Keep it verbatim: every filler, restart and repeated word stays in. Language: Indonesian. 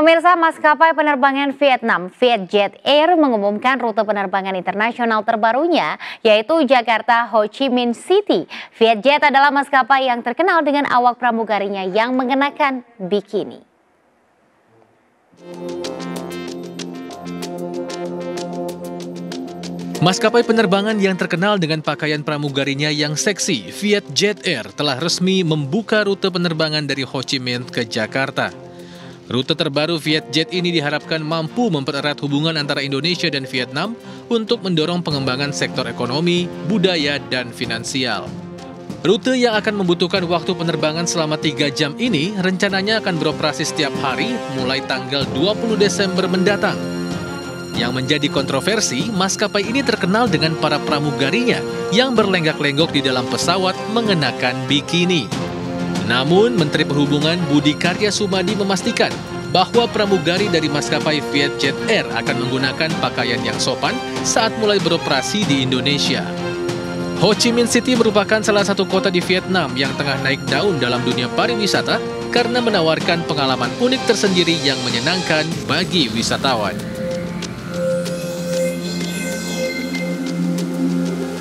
Pemirsa, maskapai penerbangan Vietnam Vietjet Air mengumumkan rute penerbangan internasional terbarunya, yaitu Jakarta Ho Chi Minh City. Vietjet adalah maskapai yang terkenal dengan awak pramugarinya yang mengenakan bikini. Maskapai penerbangan yang terkenal dengan pakaian pramugarinya yang seksi, Vietjet Air telah resmi membuka rute penerbangan dari Ho Chi Minh ke Jakarta. Rute terbaru Vietjet ini diharapkan mampu mempererat hubungan antara Indonesia dan Vietnam untuk mendorong pengembangan sektor ekonomi, budaya, dan finansial. Rute yang akan membutuhkan waktu penerbangan selama tiga jam ini rencananya akan beroperasi setiap hari mulai tanggal dua puluh Desember mendatang. Yang menjadi kontroversi, maskapai ini terkenal dengan para pramugarinya yang berlenggak-lenggok di dalam pesawat mengenakan bikini. Namun, Menteri Perhubungan Budi Karya Sumadi memastikan bahwa pramugari dari maskapai Vietjet Air akan menggunakan pakaian yang sopan saat mulai beroperasi di Indonesia. Ho Chi Minh City merupakan salah satu kota di Vietnam yang tengah naik daun dalam dunia pariwisata karena menawarkan pengalaman unik tersendiri yang menyenangkan bagi wisatawan.